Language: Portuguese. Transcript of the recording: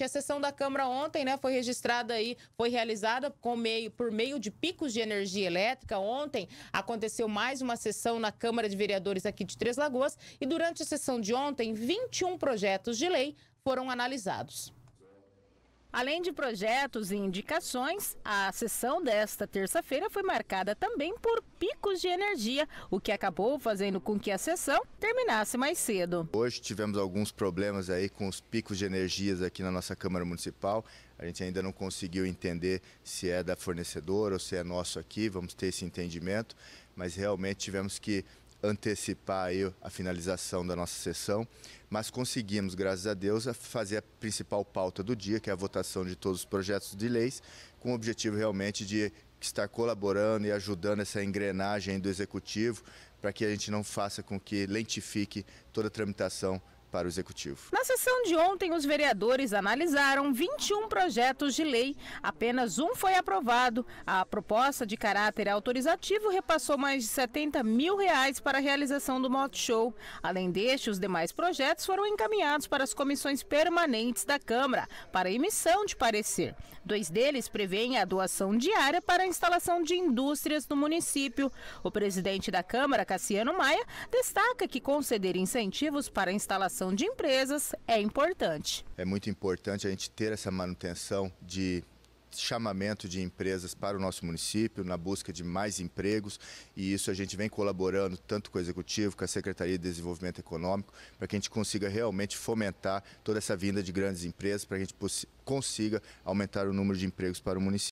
A sessão da Câmara ontem, né, foi registrada aí, foi realizada por meio de picos de energia elétrica. Ontem aconteceu mais uma sessão na Câmara de Vereadores aqui de Três Lagoas e durante a sessão de ontem, 21 projetos de lei foram analisados. Além de projetos e indicações, a sessão desta terça-feira foi marcada também por picos de energia, o que acabou fazendo com que a sessão terminasse mais cedo. Hoje tivemos alguns problemas aí com os picos de energias aqui na nossa Câmara Municipal. A gente ainda não conseguiu entender se é da fornecedora ou se é nosso aqui, vamos ter esse entendimento, mas realmente tivemos que antecipar aí a finalização da nossa sessão, mas conseguimos, graças a Deus, fazer a principal pauta do dia, que é a votação de todos os projetos de leis, com o objetivo realmente de estar colaborando e ajudando essa engrenagem do Executivo para que a gente não faça com que lentifique toda a tramitação para o Executivo. Na sessão de ontem, os vereadores analisaram 21 projetos de lei. Apenas um foi aprovado. A proposta de caráter autorizativo repassou mais de R$ 70 mil para a realização do Motoshow. Além deste, os demais projetos foram encaminhados para as comissões permanentes da Câmara, para emissão de parecer. Dois deles prevêem a doação diária para a instalação de indústrias no município. O presidente da Câmara, Cassiano Maia, destaca que conceder incentivos para a instalação de empresas é importante. É muito importante a gente ter essa manutenção de chamamento de empresas para o nosso município, na busca de mais empregos, e isso a gente vem colaborando tanto com o Executivo, com a Secretaria de Desenvolvimento Econômico, para que a gente consiga realmente fomentar toda essa vinda de grandes empresas, para que a gente consiga aumentar o número de empregos para o município.